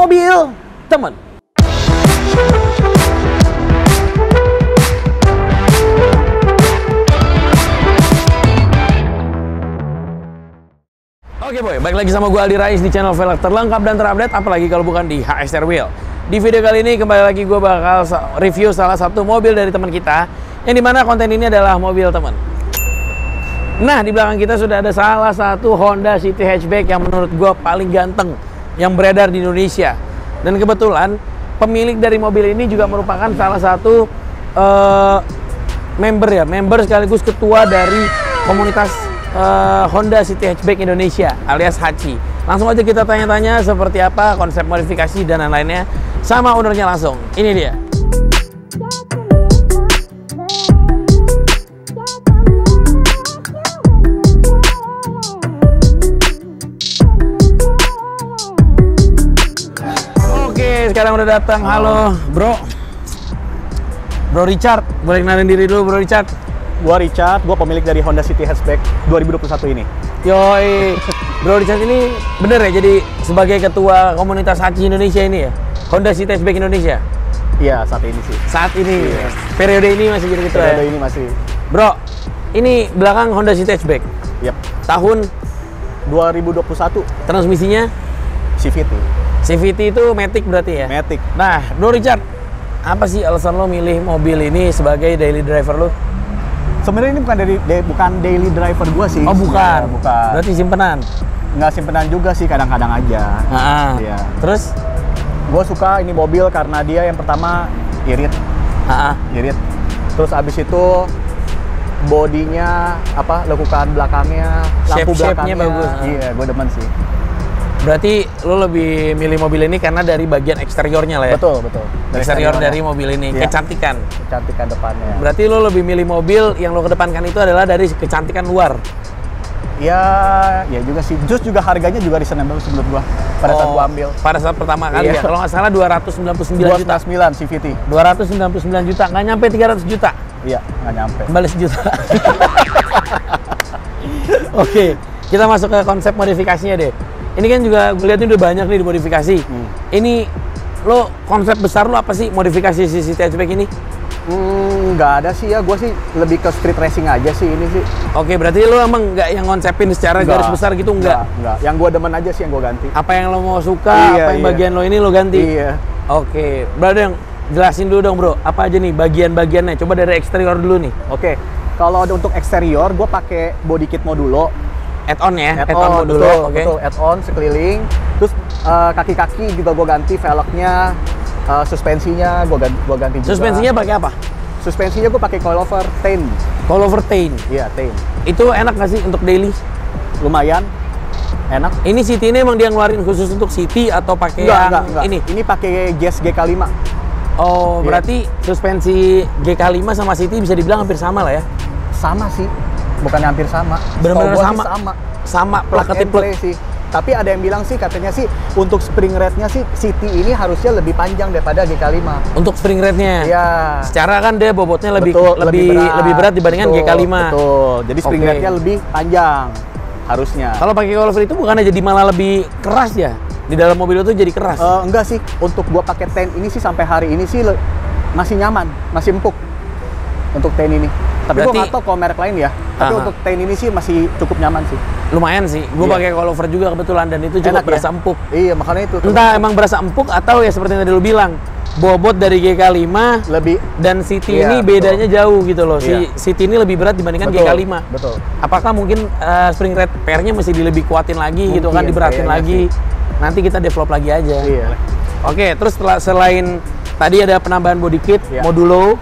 Mobil teman. Oke boy, balik lagi sama gue Aldi Rais di channel Velg terlengkap dan terupdate, apalagi kalau bukan di HSR Wheel. Di video kali ini kembali lagi gue bakal review salah satu mobil dari teman kita, yang dimana konten ini adalah mobil teman. Nah, di belakang kita sudah ada salah satu Honda City Hatchback yang menurut gue paling ganteng yang beredar di Indonesia, dan kebetulan pemilik dari mobil ini juga merupakan salah satu member sekaligus ketua dari komunitas Honda City Hatchback Indonesia alias Hachi. Langsung aja kita tanya-tanya seperti apa konsep modifikasi dan lain-lainnya sama ownernya langsung. Ini dia. Sekarang udah datang. Halo bro Richard, boleh kenalin diri dulu bro Richard? Gua Richard, gua pemilik dari Honda City Hatchback 2021 ini. Yoi, bro Richard ini bener ya jadi sebagai ketua komunitas Hachi Indonesia ini ya? Honda City Hatchback Indonesia? Iya, saat ini sih. Saat ini? Yes. Periode ini masih jadi ketua ya? Periode ini masih. Bro, ini belakang Honda City Hatchback? Yap. Tahun? 2021. Transmisinya? CVT. CVT itu Matic berarti ya? Matic. Nah, bro Richard, apa sih alasan lo milih mobil ini sebagai daily driver lo? Sebenarnya ini bukan daily driver gua sih. Oh, bukan. Bukan. Berarti simpenan? Nggak simpenan juga sih, kadang-kadang aja. Iya. Terus? Gua suka ini mobil karena dia yang pertama irit. Irit. Terus abis itu bodinya, lekukan belakangnya, lampu belakangnya bagus. Iya, gua demen sih. Berarti lo lebih milih mobil ini karena dari bagian eksteriornya lah ya? Betul, betul. Eksterior dari mobil ini, ya. Kecantikan? Kecantikan depannya. Berarti lo lebih milih mobil yang lo kedepankan itu adalah dari kecantikan luar? Ya juga sih. Just juga harganya juga reasonable sebelum gua. Pada saat gua ambil. Pada saat pertama kali ya? Kalau nggak salah 299 juta. 299 CVT. 299 juta, nggak nyampe 300 juta? Iya, nggak nyampe. Kembali sejuta. Oke, kita masuk ke konsep modifikasinya deh. Ini kan juga gue lihat udah banyak nih dimodifikasi. Ini lo konsep besar lo apa sih modifikasi City Hatchback ini? Nggak ada sih ya, gue sih lebih ke street racing aja sih ini sih. Oke, berarti lo emang nggak yang ngonsepin secara garis besar gitu nggak? Nggak, yang gue demen aja sih yang gue ganti. Apa yang lo mau suka, apa yang bagian lo ini lo ganti? Iya. Oke, brother, jelasin dulu dong bro, apa aja nih bagian-bagiannya? Coba dari eksterior dulu nih. Oke, kalau untuk eksterior gue pakai body kit Modulo. Add-on ya? Add-on Modulo, betul, add-on sekeliling. Terus kaki-kaki juga gue ganti, velgnya, suspensinya gue ganti juga. Suspensinya pakai apa? Suspensinya gue pakai coilover tain. Coilover tain? Iya, tain. Itu enak nggak sih untuk daily? Lumayan, enak. Ini City ini emang dia ngeluarin khusus untuk City atau pakai yang ini? Ini pakai GS GK5. Oh, berarti suspensi GK5 sama City bisa dibilang hampir sama lah ya? Sama sih. Bukan hampir sama, benar-benar sama. Sama plug and play sih. Tapi ada yang bilang sih katanya sih untuk spring rate-nya sih City ini harusnya lebih panjang daripada GK5. Untuk spring rate-nya? Iya. Secara kan dia bobotnya lebih berat dibandingkan GK5. Betul. Jadi spring rate-nya lebih panjang harusnya. Kalau pakai coilover itu bukannya jadi malah lebih keras ya? Di dalam mobil itu jadi keras? Enggak sih. Untuk gua pakai tent ini sih sampai hari ini sih masih nyaman, masih empuk untuk tent ini. Tapi gue nggak tahu kalau merek lain ya. Tapi untuk tain ini sih masih cukup nyaman sih. Lumayan sih. Gue pakai coilover juga kebetulan dan itu cukup berasa empuk. Iya, makanya itu. Entah emang berasa empuk atau ya seperti yang tadi lu bilang, bobot dari GK5 lebih dan City ini bedanya jauh gitu loh. Si City ini lebih berat dibandingkan GK5. Betul. Apakah mungkin spring rate pair-nya mesti lebih dikuatin lagi gitu kan, diberatin lagi. Nanti kita develop lagi aja. Iya. Oke, terus selain tadi ada penambahan body kit Modulo.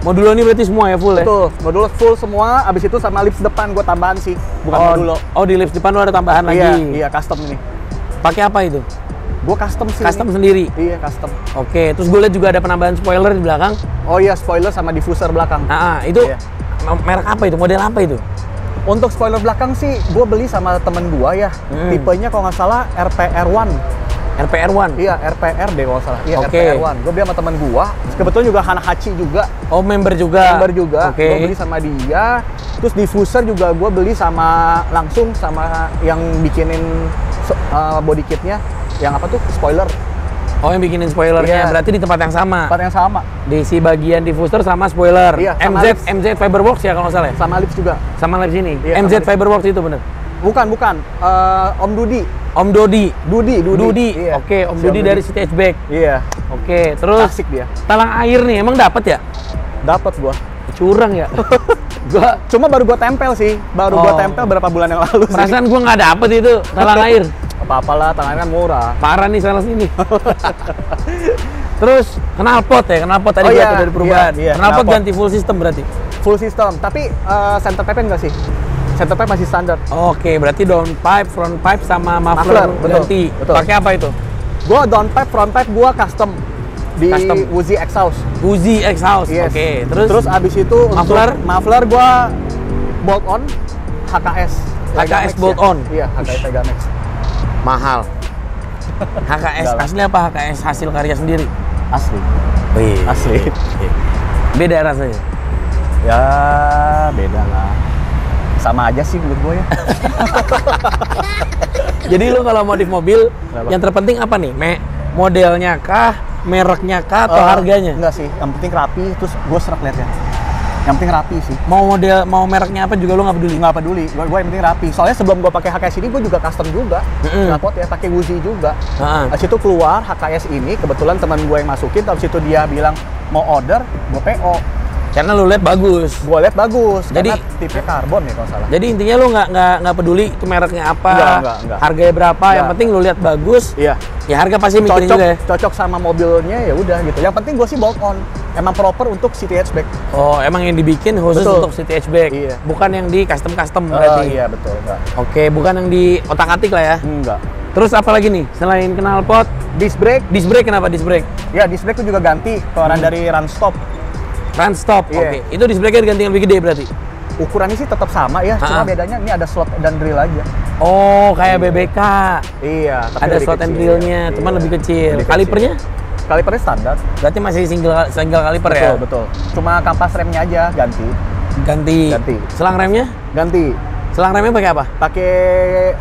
Modulo ini berarti semua ya full ya? Betul, Modulo full semua, abis itu sama lips depan gue tambahan sih, bukan Modulo. Oh, di lips depan lo ada tambahan lagi? Iya, custom ini. Pakai apa itu? Gue custom sih. Custom ini. Sendiri? Iya, custom. Oke, terus gue lihat juga ada penambahan spoiler di belakang. Oh iya, spoiler sama diffuser belakang. Nah, itu iya. Merek apa itu? Model apa itu? Untuk spoiler belakang sih, gue beli sama temen gue ya. Tipenya kalau nggak salah RPR1. RPR1? Iya, RPR deh kalau nggak salah. Iya, okay. RPR1. Gue beli sama temen gue. Kebetulan juga Hachi juga. Oh, member juga? Member juga. Okay. Gue beli sama dia. Terus diffuser juga gue beli sama langsung sama yang bikinin body kitnya. Yang apa tuh? Spoiler. Oh, yang bikinin spoilernya. Yeah. Berarti di tempat yang sama? Tempat yang sama. Di si bagian diffuser sama spoiler. Yeah, sama MZ Fiberworks ya kalau nggak salah ya? Sama Lips juga. Sama Lips ini? Yeah, MZ Fiberworks itu bener? Bukan, bukan. Om Dodi. Om Dodi? Dodi. Yeah. Oke, Om Dodi dari City Hatchback. Iya. Yeah. Oke, terus asik dia. Talang air nih, emang dapat ya? Dapat gua. Curang ya? Cuma baru gua tempel sih. Baru gua tempel berapa bulan yang lalu. Perasaan gua nggak dapet itu talang air. Apa-apalah, tangannya murah. Parah nih salah sini. Terus knalpot ya, knalpot tadi gue dari perubahan. Iya, knalpot ganti full system berarti. Full system, tapi center pipe enggak sih? Center pipe masih standar. Oke, berarti down pipe, front pipe sama muffler ganti. Pakai apa itu? Gua down pipe, front pipe gua custom di Uzi Exhaust. Uzi Exhaust. Yes. Oke, terus abis itu muffler gua bolt on HKS bolt on. Iya, HKS Megamax. Mahal. HKS asli apa HKS hasil karya sendiri? Asli. Wih. Asli. Beda rasanya? Ya beda lah. Sama aja sih menurut gue ya. Jadi lu kalau modif mobil, yang terpenting apa nih? Modelnya kah? Mereknya kah? Atau harganya? Enggak sih. Yang penting rapi, terus gue serak liatnya. Yang penting rapi sih. Mau model, mau mereknya apa juga lo nggak peduli? Nggak peduli. Gue yang penting rapi. Soalnya sebelum gue pakai HKS ini, gue juga custom juga. Knalpot ya, pakai Uzi juga. Abis itu keluar HKS ini, kebetulan teman gue yang masukin. Abis itu dia bilang mau order, gue PO. Karena lo lihat bagus. Gue lihat bagus. Jadi tipenya karbon ya kalau salah. Jadi intinya lo nggak peduli itu mereknya apa, enggak. Harganya berapa. Enggak. Yang penting lo lihat bagus. Iya. Ya harga pasti mikirin juga ya. Cocok sama mobilnya ya udah gitu. Yang penting gue sih bolt on. Emang proper untuk City Hatchback. Oh, emang yang dibikin khusus untuk City Hatchback. Iya. Bukan yang di custom berarti. Iya betul. Oke, bukan yang di otak-atik lah ya. Enggak. Terus apa lagi nih? Selain knalpot, disc brake. Disc brake kenapa disc brake? Ya disc brake itu juga ganti keluaran dari run stop. Run stop, oke. Itu disc brake-nya diganti yang lebih gede berarti? Ukurannya sih tetap sama ya, cuma bedanya ini ada slot dan drill aja. Oh, kayak BBK. Iya. Tapi ada slot and drillnya, cuman lebih kecil. Kalipernya? Kalipernya standar. Berarti masih single kaliper ya? Betul. Cuma kampas remnya aja ganti. Selang remnya? Ganti. Selang remnya pakai apa? Pakai,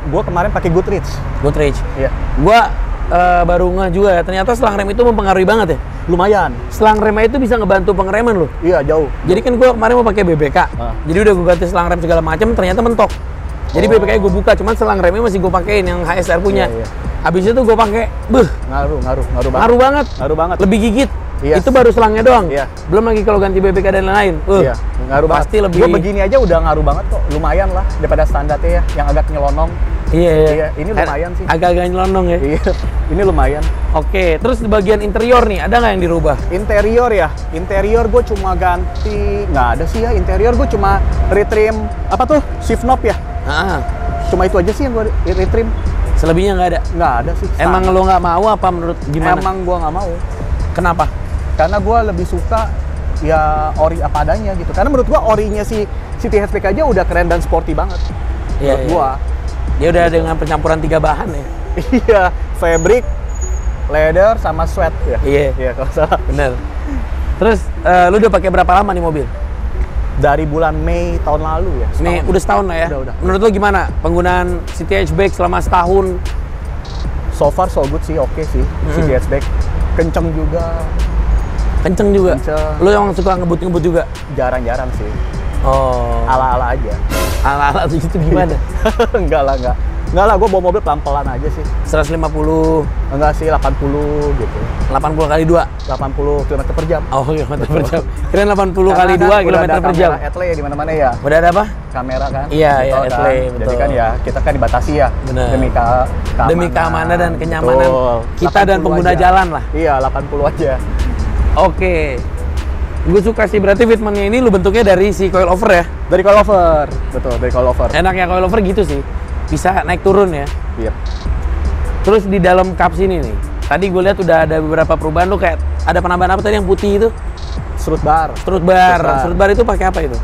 gua kemarin pakai Goodrich. Goodrich. Iya. Gua baru ngeh juga ya, ternyata selang rem itu mempengaruhi banget ya? Lumayan. Selang remnya itu bisa ngebantu pengereman loh? Iya, jauh. Jadi kan gue kemarin mau pakai BBK, jadi udah gue ganti selang rem segala macam, ternyata mentok. Jadi BBK-nya gue buka, cuman selang remnya masih gue pakein yang HSR punya. Iya. Abis itu gue pakai, ngaruh banget. Lebih gigit. Yes. Itu baru selangnya doang. Iya. Belum lagi kalau ganti BBK dan lain-lain. Iya, ngaruh pasti banget. Lebih. Gue begini aja udah ngaruh banget kok, lumayan lah daripada standarnya ya, yang agak nyelonong. Iya. Ini lumayan sih. Agak-agak nyelonong ya. Iya. Ini lumayan. Oke, terus di bagian interior nih, ada nggak yang dirubah? Interior ya? Interior gue cuma ganti, nggak ada sih ya. Interior gue cuma retrim, apa tuh? Shift knob ya? Cuma itu aja sih yang gue retrim. Selebihnya nggak ada? Nggak ada sih. Emang lo nggak mau apa menurut gimana? Emang gue nggak mau. Kenapa? Karena gue lebih suka ya ori apa adanya gitu. Karena menurut gue orinya si City Hatchback aja udah keren dan sporty banget. Menurut gue. Dia udah dengan pencampuran 3 bahan ya? Iya, fabric, leather, sama sweat ya? Iya, kalau salah. Bener. Terus, lu udah pakai berapa lama nih mobil? Dari bulan Mei tahun lalu ya? Mei, udah setahun lah ya? Udah. Menurut lu gimana penggunaan City Hatchback selama setahun? So far so good sih, oke sih. City Hatchback. Kenceng juga? Kenceng. Lu yang suka ngebut-ngebut juga? Jarang-jarang sih. Oh. Ala-ala aja. Ala-ala tuh gitu gimana? Enggak lah. Enggak lah, gue bawa mobil pelan-pelan aja sih. 150? Enggak sih, 80 gitu. 80 kali 2? 80 km per jam. Oh, km per jam. Kira 80 kali 2 km per jam. Udah ada kamera di mana-mana ya. Udah ada apa? Kamera kan? Iya, Athlete, betul. Jadi kan ya, kita kan dibatasi ya. Bener. Demi keamanan dan kenyamanan. Betul. Kita dan pengguna aja. Jalan lah. Iya, 80 aja. Oke. Gue suka sih, berarti fitmentnya ini lu bentuknya dari si coilover ya? Dari coilover, betul, dari coilover. Enaknya coilover gitu sih, bisa naik turun ya? Iya. Yep. Terus di dalam cup sini nih, tadi gue lihat udah ada beberapa perubahan. Lu kayak ada penambahan apa tadi yang putih itu? Strut bar. Strut bar itu pakai apa itu?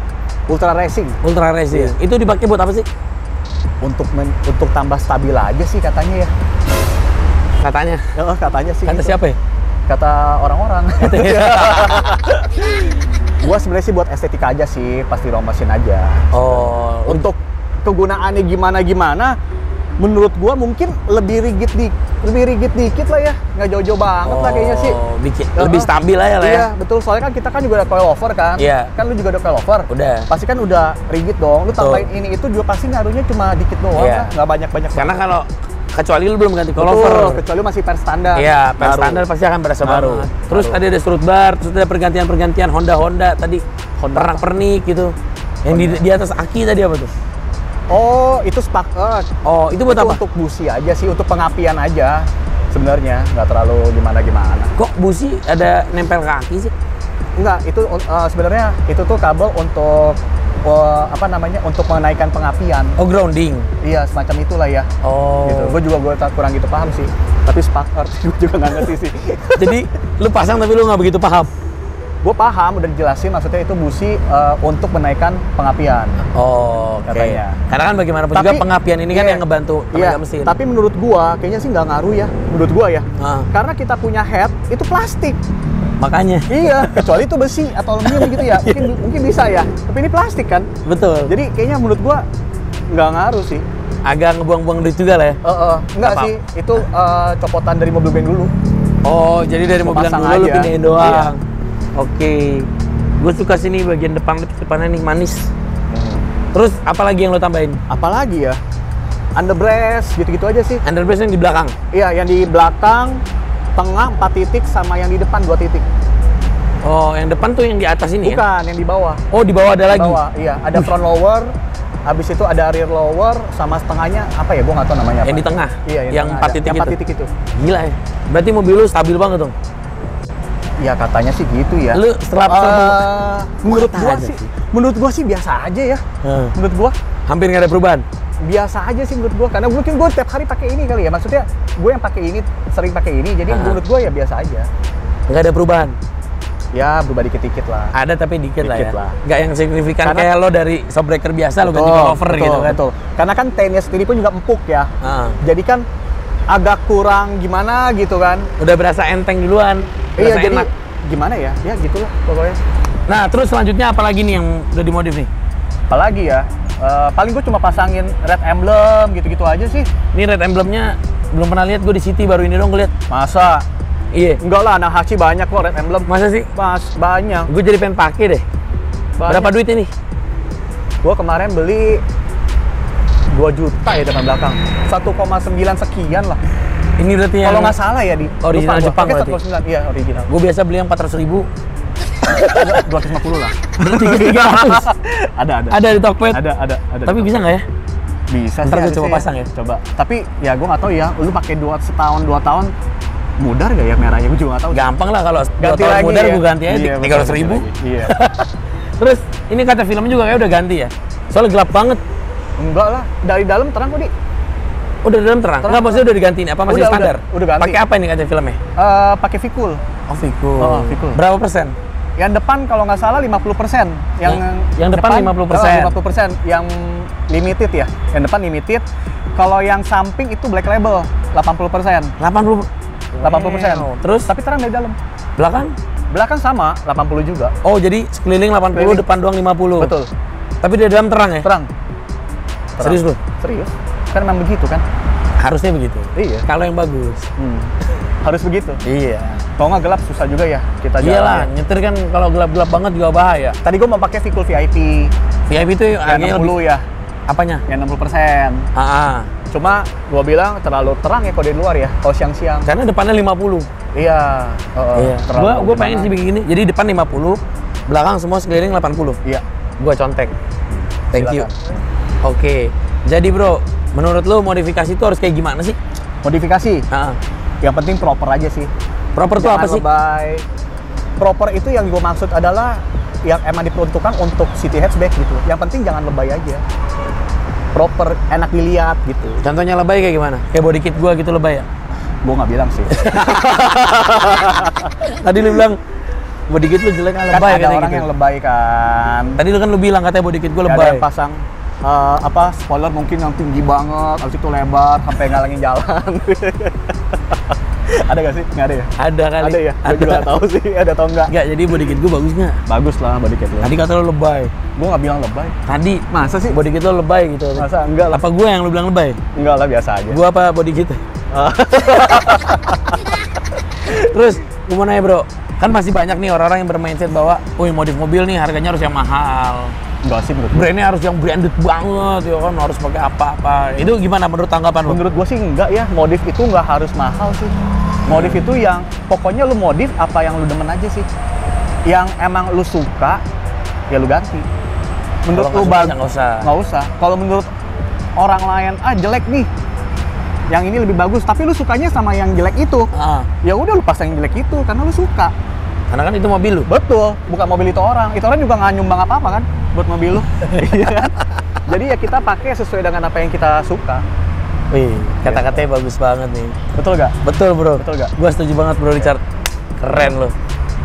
Ultra Racing. Yeah. Itu dipakai buat apa sih? Untuk tambah stabil aja sih katanya ya. Katanya sih. Kata gitu. Siapa ya? Kata orang-orang. Gua sebenarnya sih buat estetika aja sih, pasti round mesin aja. Oh, untuk kegunaannya gimana-gimana, menurut gua mungkin lebih rigid dikit lah ya, nggak jauh-jauh banget lah kayaknya sih. Lebih stabil aja lah ya. Iya, betul. Soalnya kan kita kan juga ada coilover kan. Iya. Kan lu juga ada coilover. Udah. Pasti kan udah rigid dong. Lu tambahin ini itu juga pasti ngaruhnya cuma dikit doang, nggak banyak-banyak. Karena kalau kecuali lu belum ganti coilover, kecuali masih per standar. Iya, per standar pasti akan berasa baru. Terus tadi ada strut bar, terus ada pergantian-pergantian Honda tadi, pernak-pernik gitu. Yang di atas aki tadi apa tuh? Oh, itu spark. Oh, itu buat apa? Untuk busi aja sih, untuk pengapian aja. Sebenarnya nggak terlalu gimana-gimana. Kok busi ada nempel ke aki sih? Enggak, itu sebenarnya itu tuh kabel untuk untuk menaikkan pengapian. Oh, grounding. Iya, semacam itulah ya. Oh. Gitu. Gue kurang gitu paham sih. Tapi spark earth gue juga nggak ngerti sih. Jadi, lu pasang tapi lu nggak begitu paham? Gue paham, udah dijelasin maksudnya itu busi untuk menaikkan pengapian. Oh, oke. Okay. Karena kan bagaimanapun juga pengapian ini kan yang ngebantu tenaga mesin. Tapi menurut gua kayaknya sih nggak ngaruh ya. Menurut gua ya. Karena kita punya head itu plastik. Makanya. Iya, kecuali itu besi atau aluminium gitu ya. Mungkin bisa ya. Tapi ini plastik kan? Betul. Jadi kayaknya menurut gua nggak ngaruh sih. Agak ngebuang-buang duit juga lah ya. Enggak sih, itu copotan dari mobil band dulu. Oh, jadi dari mobil band dulu lu pindahin doang. Oke. Gue suka sini bagian depannya nih manis. Terus apalagi yang lo tambahin? Apalagi ya? Underbrace gitu-gitu aja sih. Underbrace yang di belakang? Iya, yang di belakang tengah 4 titik sama yang di depan 2 titik. Oh, yang depan tuh yang di atas ini? Bukan, ya? Bukan, yang di bawah. Oh, di bawah ada lagi? Di bawah, iya. Ada front lower, habis itu ada rear lower, sama setengahnya apa ya? Gue nggak tahu namanya apa. Yang di tengah? Iya, yang 4 titik, itu. Gila ya? Berarti mobil lu stabil banget dong? Ya katanya sih gitu ya. Lu setelah menurut gua sih biasa aja ya. Menurut gua hampir nggak ada perubahan. Biasa aja sih menurut gua, karena mungkin gua tiap hari pakai ini kali ya. Maksudnya gue yang pakai ini, sering pakai ini, jadi menurut gua ya biasa aja. Nggak ada perubahan. Ya berubah dikit-dikit lah. Ada tapi dikit lah. Nggak yang signifikan karena, kayak lo dari shockbreaker biasa lo ganti cover gitu kan. Betul. Karena kan TN-nya sendiri pun juga empuk ya. Jadi kan agak kurang gimana gitu kan. Udah berasa enteng duluan. Iya, jadi enak. Gimana ya? Ya gitulah pokoknya. Nah, terus selanjutnya apa lagi nih yang udah dimodif nih? Apalagi ya? Paling gue cuma pasangin red emblem gitu-gitu aja sih. Ini red emblemnya belum pernah lihat, gue di City baru ini dong gue lihat. Masa? Iya. Enggak lah, anak Hachi banyak kok red emblem. Masa sih? Mas, banyak. Gue jadi pengen pakai deh. Banyak. Berapa duit ini? Gue kemarin beli 2 juta ya depan belakang. 1,9 sekian lah. Ini berarti kalau nggak salah ya di original Jepang berarti? Iya, original. Gue biasa beli yang 400.000. 250 lah. Berarti 300. Ada di Tokped? Ada. Tapi bisa nggak ya? Bisa sih. Ntar gue coba pasang ya? Coba. Tapi ya gue nggak tahu ya, lu pakai setahun dua tahun, mudar nggak ya merahnya? Gue juga nggak tahu. Gampang lah kalau 2 tahun mudar gue ganti aja 300.000. Iya. Terus, ini kaca filmnya juga kayak udah ganti ya? Soalnya gelap banget. Enggak lah, dari dalam terang kok, Di. Udah dalam terang? Enggak, maksudnya udah digantiin? Apa masih standar? Udah ganti. Pakai apa ini kaca filmnya? Pakai V-Kool. Oh, V-Kool. Berapa persen? Yang depan kalau nggak salah 50%. Yang depan 50%? 50%. Yang limited ya? Yang depan limited. Kalau yang samping itu black label, 80%. 80%. Terus? Tapi terang dari dalam. Belakang? Belakang sama, 80 juga. Oh, jadi sekeliling 80, depan doang 50? Betul. Tapi dari dalam terang ya? Terang. Serius lu? Serius. Kan memang begitu kan? Harusnya begitu. Iya. Kalau yang bagus. Harus begitu? Iya. Kalau nggak gelap susah juga ya kita jalan. Iyalah, nyetir kan kalau gelap-gelap banget juga bahaya. Tadi gue mau pakai V-Kool VIP. VIP itu yang 60 ya? Apanya? Yang 60%. Cuma gue bilang terlalu terang ya kode luar ya, kalau siang-siang. Karena depannya 50. Iya. Gue pengen sih begini, jadi depan 50, belakang semua sekeliling 80. Iya. Gue contek. Thank you. Oke. Jadi bro, menurut lo modifikasi itu harus kayak gimana sih? Modifikasi? Yang penting proper aja sih. Proper itu apa sih? Proper itu yang gue maksud adalah yang emang diperuntukkan untuk city hatchback gitu. Yang penting jangan lebay aja. Proper, enak dilihat gitu. Contohnya lebay kayak gimana? Kayak body kit gue gitu lebay ya? Gue nggak bilang sih. Tadi lu bilang body kit lu jelek, kan lebay, ada orang gitu yang lebay kan. Tadi lu kan lu bilang katanya body kit gue lebay. Ada yang pasang spoiler mungkin yang tinggi banget, abis itu lebar sampai ngalangin jalan. Ada gak sih? Nggak ada ya? Ada kali. Ada ya? Gue juga nggak tahu sih, ada atau enggak. Enggak, jadi body kit gue bagus nggak? Bagus lah body kit lu. Tadi kata lu lebay. Gue nggak bilang lebay. Tadi masa sih body kit lu lebay gitu? Masa enggak lah. Apa gue yang lu bilang lebay? Enggak lah, biasa aja. Gue apa body kit? Terus gue mau nanya bro, kan masih banyak nih orang-orang yang bermindset bahwa modif mobil nih harganya harus yang mahal. Enggak sih menurut gue. Brandnya harus yang branded banget ya kan, harus pakai apa-apa. Itu gimana menurut tanggapan lu? Menurut gue sih enggak ya, modif itu enggak harus mahal sih. Modif itu yang pokoknya lu modif apa yang lu demen aja sih. Yang emang lu suka ya lu ganti. Menurut lu bagus enggak usah. Enggak usah. Kalau menurut orang lain jelek nih. Yang ini lebih bagus, tapi lu sukanya sama yang jelek itu. Ya udah lu pasang yang jelek itu karena lu suka. Karena kan itu mobil lu. Betul, bukan mobil itu orang. Itu orang juga nggak nyumbang apa-apa kan buat mobil lu. Jadi ya kita pakai sesuai dengan apa yang kita suka. Wih, kata-katanya bagus banget nih. Betul gak? Betul bro. Betul gak? Gua setuju banget bro Richard. Keren lu.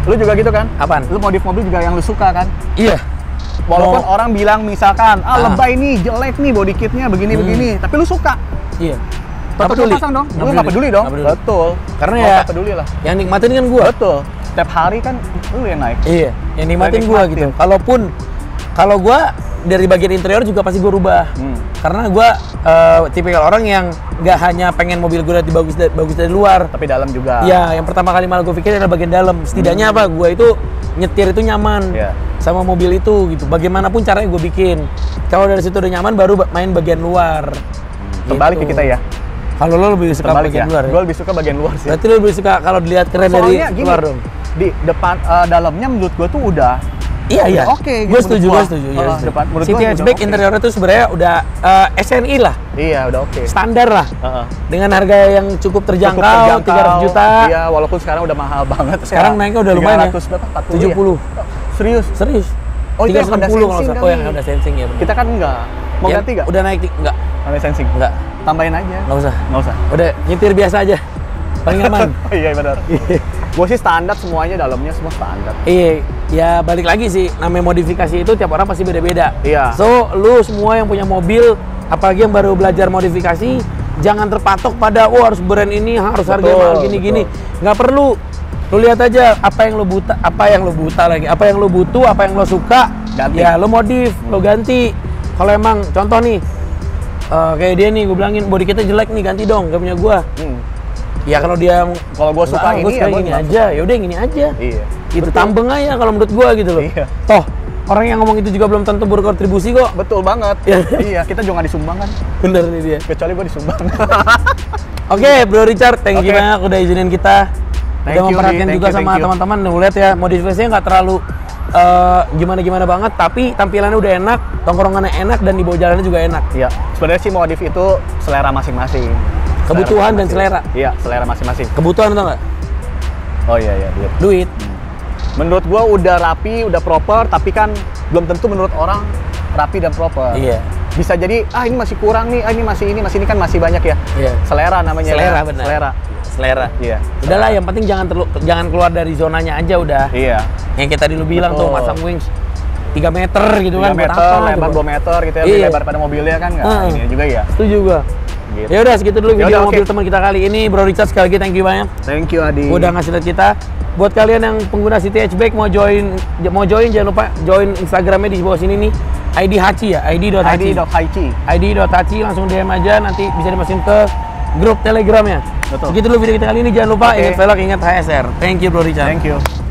Lu juga gitu kan? Apaan? Lu modif mobil juga yang lu suka kan? Iya. Walaupun orang bilang misalkan, lebay nih, jelek nih body kitnya begini-begini, tapi lu suka. Iya. Tetap lu pasang dong, lu nggak peduli dong. Betul. Karena ya peduli lah. Yang nikmatin kan gua. Betul. Setiap hari kan lu yang naik. Iya. Yang nikmatin gua gitu. Kalaupun kalau gua dari bagian interior juga pasti gua rubah. Karena gua tipikal orang yang nggak hanya pengen mobil gua nanti bagus dari luar, tapi dalam juga. Iya. Yang pertama kali malah gua pikir adalah bagian dalam. Setidaknya apa? Gua itu nyetir itu nyaman sama mobil itu gitu. Bagaimanapun caranya gua bikin. Kalau dari situ udah nyaman, baru main bagian luar. Terbalik ke kita ya. Kalau lo lebih suka bagian luar ya? Gue lebih suka bagian luar sih. Berarti lo lebih suka kalau dilihat keren dari luar dong? Di depan, dalamnya menurut gue tuh udah iya. Oke, gue setuju, City Hatchback interiornya tuh sebenarnya udah SNI lah. Iya, udah oke. Standar lah. Dengan harga yang cukup terjangkau, 300 juta. Iya, walaupun sekarang udah mahal banget. Sekarang naiknya udah lumayan ya? 370. Serius? Serius. Oh, itu yang Honda Sensing kan? Oh, yang Honda Sensing ya. Kita kan enggak. Mau ganti nggak? Udah naik, enggak. Honda Sensing? Enggak. Tambahin aja. Nggak usah. Udah nyetir biasa aja. Paling aman. Oh, iya benar. Gue sih standar semuanya, dalamnya semua standar. Iya. Ya balik lagi sih, namanya modifikasi itu tiap orang pasti beda-beda. Iya. So lu semua yang punya mobil, apalagi yang baru belajar modifikasi, jangan terpatok pada harus brand ini, harus harga mahal gini-gini. Nggak perlu. Lu lihat aja apa yang lu butuh, apa yang lu suka. Ganti. Ya lu modif, lu ganti. Kalau emang contoh nih. Kayak dia nih, gue bilangin body kita jelek nih, ganti dong, gak punya gue. Ya kalau dia, kalau gue suka ini ya gini aja, yaudah gini aja. Iya. Itu tambeng aja kalau menurut gue gitu loh. Iya. Toh orang yang ngomong itu juga belum tentu berkontribusi kok. Betul banget. Iya. Kita juga nggak disumbang kan. Bener nih dia. Kecuali gue disumbang. Oke, bro Richard, thank you banyak udah izinin kita. Udah memperhatikan juga sama teman-teman. Lu lihat ya, modifikasinya nggak terlalu gimana-gimana banget, tapi tampilannya udah enak, tongkrongannya enak, dan di bawah jalannya juga enak. Iya. Sebenarnya sih modif itu selera masing-masing. Kebutuhan dan selera. Iya, selera masing-masing. Kebutuhan atau nggak? Oh iya, duit. Menurut gua udah rapi, udah proper, tapi kan belum tentu menurut orang rapi dan proper. Iya. Bisa jadi, ini masih kurang nih, ini kan masih banyak ya. Iya. Selera namanya. Selera, benar. Selera. Iya. Udahlah, yang penting jangan keluar dari zonanya aja udah. Iya. Yang kita dulu bilang tuh masang wings 3 meter gitu kan, 3 meter, lebar 2 meter gitu ya, lebih lebar pada mobilnya kan nggak ini juga ya. Setuju gua. Gitu. Ya udah segitu dulu video mobil teman kita kali ini, Bro Richard, sekali lagi thank you banyak. Thank you Adi. Udah ngasih lihat kita. Buat kalian yang pengguna City Hatchback mau join jangan lupa join Instagramnya di bawah sini nih. ID.HACHI ya, ID.HACHI. ID.HACHI langsung DM aja, nanti bisa dimasukin ke grup Telegramnya. Begitu dulu video kita kali ini, jangan lupa ingat velg, ingat HSR. Thank you Bro Richard. Thank you.